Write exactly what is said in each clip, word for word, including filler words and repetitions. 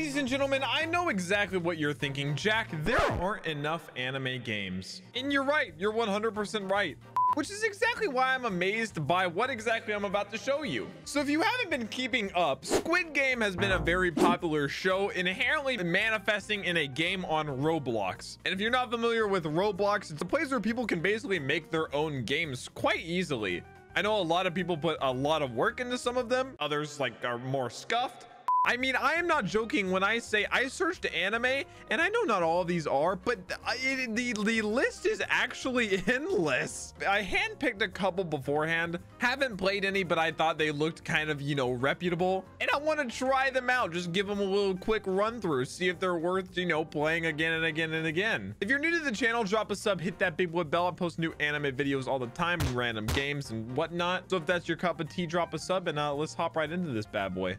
Ladies and gentlemen, I know exactly what you're thinking. Jack, there aren't enough anime games. And you're right. You're one hundred percent right. Which is exactly why I'm amazed by what exactly I'm about to show you. So if you haven't been keeping up, Squid Game has been a very popular show, inherently manifesting in a game on Roblox. And if you're not familiar with Roblox, it's a place where people can basically make their own games quite easily. I know a lot of people put a lot of work into some of them. Others like are more scuffed. I mean, I am not joking when I say I searched anime, and I know not all of these are, but it, the, the list is actually endless. I handpicked a couple beforehand, haven't played any, but I thought they looked kind of, you know, reputable, and I want to try them out. Just give them a little quick run through, see if they're worth, you know, playing again and again and again. If you're new to the channel, drop a sub, hit that big blue bell. I post new anime videos all the time, random games and whatnot. So if that's your cup of tea, drop a sub, and uh, let's hop right into this bad boy.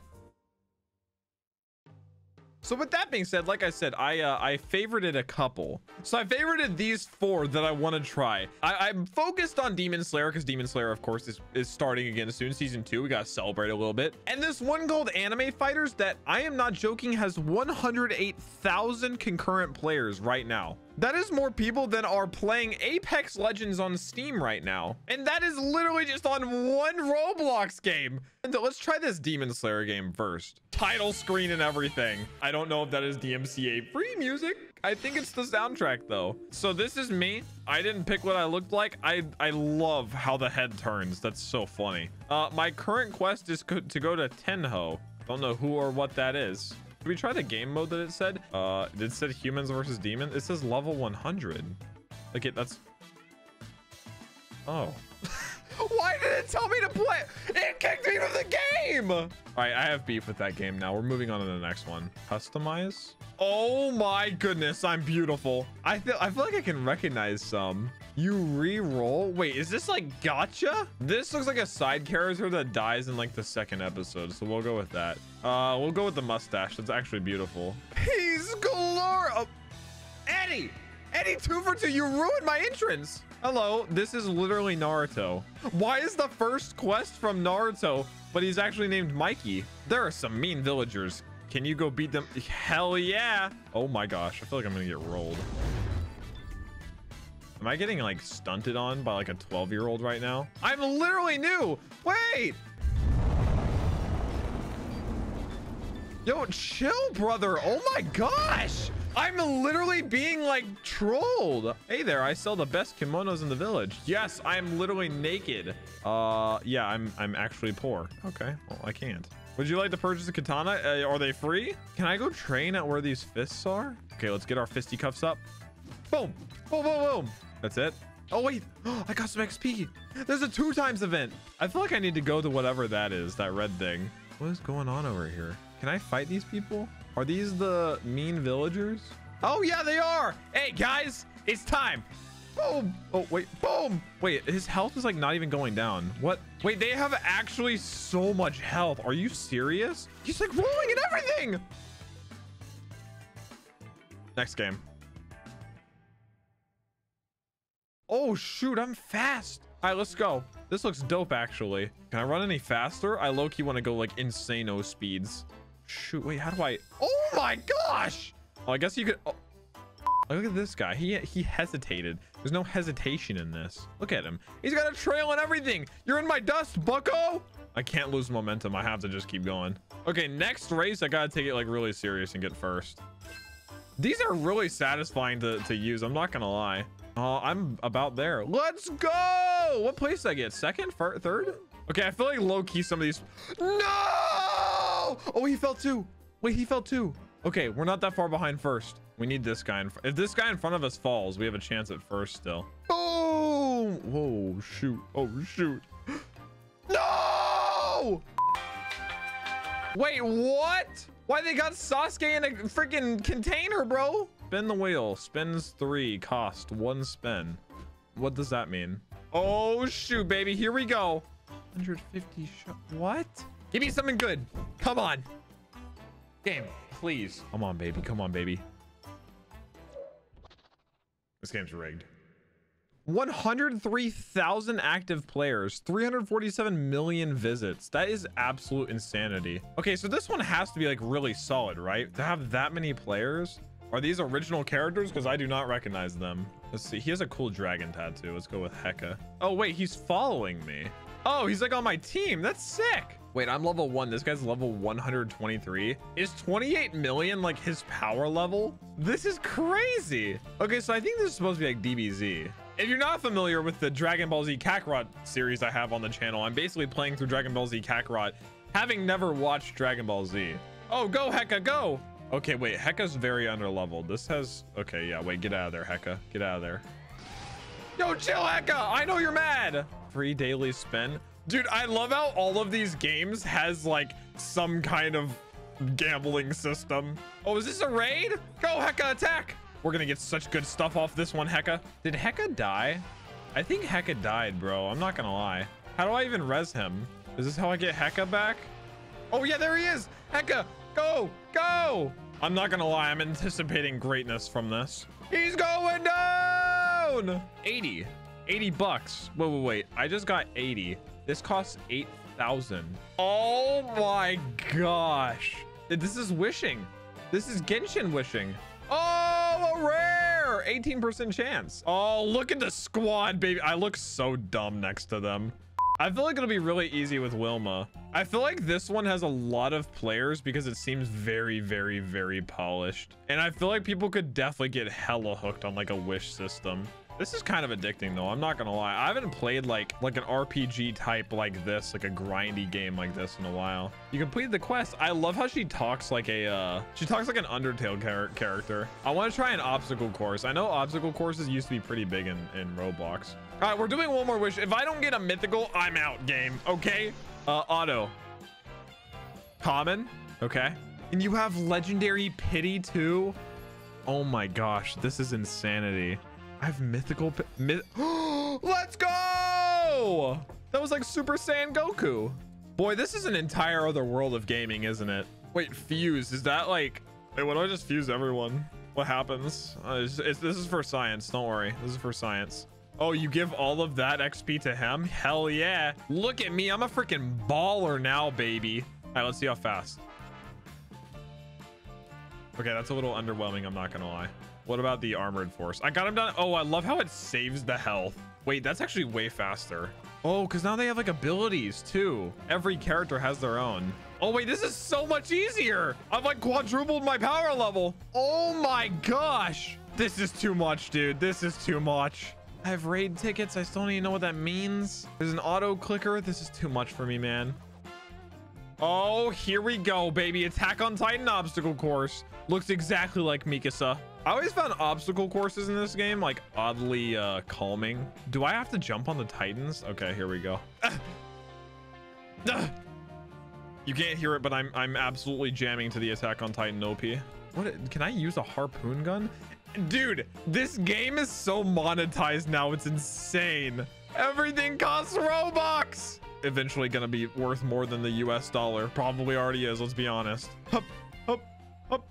So with that being said, like I said, I uh, I favorited a couple. So I favorited these four that I want to try. I, I'm focused on Demon Slayer because Demon Slayer, of course, is, is starting again soon. Season two, we got to celebrate a little bit. And this one called Anime Fighters that I am not joking has one hundred eight thousand concurrent players right now. That is more people than are playing Apex Legends on Steam right now. And that is literally just on one Roblox game. And so let's try this Demon Slayer game first. Title screen and everything. I don't know if that is D M C A free music. I think it's the soundtrack though. So this is me. I didn't pick what I looked like. I, I love how the head turns. That's so funny. Uh, my current quest is co- to go to Tenho. Don't know who or what that is. Did we try the game mode that it said? Uh, it said humans versus demons. It says level one hundred. Like it, that's... Oh. Why did it tell me to play? It kicked me from the game! All right, I have beef with that game now. We're moving on to the next one. Customize? Oh my goodness, I'm beautiful. I feel, I feel like I can recognize some. You re-roll? Wait, is this like gotcha? This looks like a side character that dies in like the second episode, so we'll go with that. Uh, we'll go with the mustache. That's actually beautiful. He's galore. Oh. Eddie! Eddie, two for two. You ruined my entrance. Hello, this is literally Naruto. Why is the first quest from Naruto, but he's actually named Mikey? There are some mean villagers. Can you go beat them? Hell yeah. Oh my gosh, I feel like I'm gonna get rolled. Am I getting like stunted on by like a twelve year old right now? I'm literally new. Wait. Yo, chill, brother. Oh my gosh. I'm literally being like trolled. Hey there, I sell the best kimonos in the village. Yes, I'm literally naked. Uh, yeah, I'm I'm actually poor. Okay, well, I can't. Would you like to purchase a katana? Uh, are they free? Can I go train at where these fists are? Okay, let's get our fisticuffs up. Boom, boom, boom, boom. That's it. Oh, wait, oh, I got some X P. There's a two times event. I feel like I need to go to whatever that is, that red thing. What is going on over here? Can I fight these people? Are these the mean villagers? Oh yeah, they are. Hey guys, it's time. Boom. Oh wait, boom. Wait, his health is like not even going down. What? Wait, they have actually so much health. Are you serious? He's like rolling and everything. Next game. Oh shoot, I'm fast. All right, let's go. This looks dope actually. Can I run any faster? I low-key want to go like insano speeds. Shoot, wait, how do I? Oh my gosh. Oh, I guess you could. Oh. Look at this guy. He he hesitated. There's no hesitation in this. Look at him. He's got a trail and everything. You're in my dust, bucko. I can't lose momentum. I have to just keep going. Okay, next race, I gotta take it like really serious and get first. These are really satisfying to, to use. I'm not gonna lie. Oh, uh, I'm about there. Let's go. What place did I get? Second, first, third? Okay, I feel like low-key some of these. No! Oh, he fell too. Wait, he fell too. Okay, we're not that far behind first. We need this guy. In if this guy in front of us falls, we have a chance at first still. Oh, whoa, shoot. Oh, shoot. No! Wait, what? Why they got Sasuke in a freaking container, bro? Spin the wheel. Spins three. Cost one spin. What does that mean? Oh, shoot, baby. Here we go. one hundred fifty shot. What? Give me something good. Come on. Game, please. Come on, baby. Come on, baby. This game's rigged. one hundred three thousand active players, three hundred forty-seven million visits. That is absolute insanity. Okay, so this one has to be like really solid, right? To have that many players. Are these original characters? Because I do not recognize them. Let's see. He has a cool dragon tattoo. Let's go with Heka. Oh, wait, he's following me. Oh, he's like on my team. That's sick. Wait, I'm level one. This guy's level one hundred twenty-three. Is twenty-eight million like his power level? This is crazy. Okay, so I think this is supposed to be like D B Z. If you're not familiar with the Dragon Ball Z Kakarot series I have on the channel, I'm basically playing through Dragon Ball Z Kakarot, having never watched Dragon Ball Z. Oh, go Heka, go. Okay, wait, Heka's very underleveled. This has, okay, yeah, wait, get out of there, Heka. Get out of there. Yo, chill, Heka, I know you're mad. Free daily spin. Dude, I love how all of these games has like some kind of gambling system. Oh, is this a raid? Go, Heka, attack. We're gonna get such good stuff off this one, Heka. Did Heka die? I think Heka died, bro. I'm not gonna lie. How do I even res him? Is this how I get Heka back? Oh yeah, there he is. Heka, go, go. I'm not gonna lie, I'm anticipating greatness from this. He's going down. eighty bucks. Wait, wait, wait. I just got eighty. This costs eight thousand. Oh my gosh. This is wishing. This is Genshin wishing. Oh, a rare eighteen percent chance. Oh, look at the squad, baby. I look so dumb next to them. I feel like it'll be really easy with Wilma. I feel like this one has a lot of players because it seems very, very, very polished. And I feel like people could definitely get hella hooked on like a wish system. This is kind of addicting though. I'm not gonna lie. I haven't played like like an R P G type like this, like a grindy game like this in a while. You completed the quest. I love how she talks like a, uh, she talks like an Undertale char character. I want to try an obstacle course. I know obstacle courses used to be pretty big in, in Roblox. All right, we're doing one more wish. If I don't get a mythical, I'm out, game. Okay. Uh, auto. Common. Okay. And you have legendary pity too. Oh my gosh, this is insanity. I have mythical myth Let's go. That was like Super Saiyan Goku. Boy, this is an entire other world of gaming, isn't it? Wait, fuse. Is that like, wait, what do I just fuse everyone? What happens? Uh, it's, it's, this is for science. Don't worry. This is for science. Oh, you give all of that X P to him? Hell yeah. Look at me. I'm a freaking baller now, baby. All right, let's see how fast. Okay, that's a little underwhelming. I'm not going to lie. What about the armored force? I got him done. Oh, I love how it saves the health. Wait, that's actually way faster. Oh, because now they have like abilities too. Every character has their own. Oh, wait, this is so much easier. I've like quadrupled my power level. Oh my gosh. This is too much, dude. This is too much. I have raid tickets. I still don't even know what that means. There's an auto clicker. This is too much for me, man. Oh, here we go, baby. Attack on Titan obstacle course. Looks exactly like Mikasa. I always found obstacle courses in this game like oddly uh, calming. Do I have to jump on the Titans? Okay, here we go. Ah! Ah! You can't hear it, but I'm I'm absolutely jamming to the Attack on Titan O P. What? Can I use a harpoon gun? Dude, this game is so monetized now. It's insane. Everything costs Robux. Eventually gonna be worth more than the U S dollar. Probably already is. Let's be honest. Hup, hup, hup,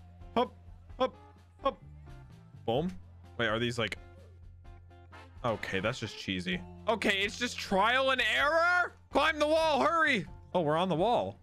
hup, hup. Boom. Wait, are these like, okay, that's just cheesy. Okay, it's just trial and error. Climb the wall, hurry. Oh, we're on the wall.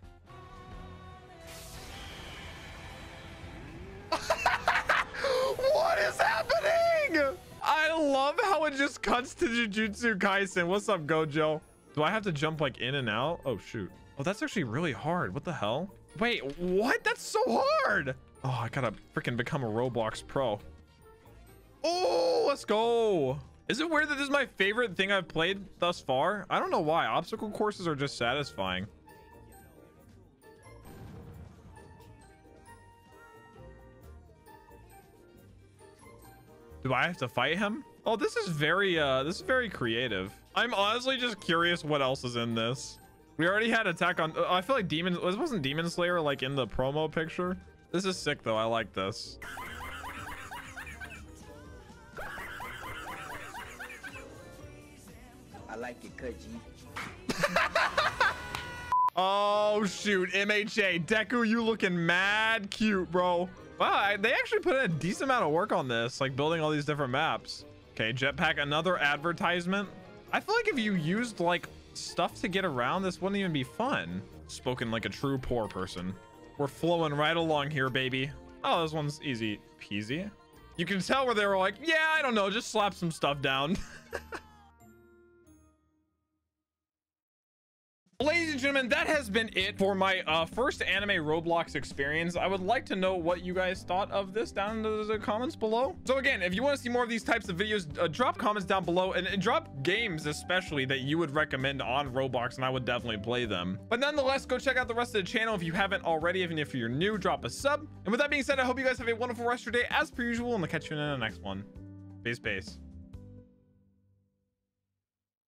What is happening? I love how it just cuts to Jujutsu Kaisen. What's up, Gojo? Do I have to jump like in and out? Oh shoot. Oh, that's actually really hard. What the hell? Wait, what? That's so hard. Oh, I gotta freaking become a Roblox pro. Oh, let's go. Is it weird that this is my favorite thing I've played thus far? I don't know why. Obstacle courses are just satisfying. Do I have to fight him? Oh, this is very uh this is very creative. I'm honestly just curious what else is in this. We already had Attack on, I feel like Demon, this wasn't Demon Slayer like in the promo picture. This is sick though. I like this. Like it, could you? Oh shoot, M H A Deku, you looking mad cute, bro. Wow, I, they actually put in a decent amount of work on this, like building all these different maps. Okay, jetpack, another advertisement. I feel like if you used like stuff to get around, this wouldn't even be fun. Spoken like a true poor person. We're flowing right along here, baby. Oh, this one's easy peasy. You can tell where they were like, yeah, I don't know, just slap some stuff down. Ladies and gentlemen, that has been it for my uh, first anime Roblox experience. I would like to know what you guys thought of this down in the comments below. So again, if you want to see more of these types of videos, uh, drop comments down below and, and drop games especially that you would recommend on Roblox, and I would definitely play them. But nonetheless, go check out the rest of the channel if you haven't already. Even if you're new, drop a sub. And with that being said, I hope you guys have a wonderful rest of your day as per usual, and I'll catch you in the next one. Peace, peace.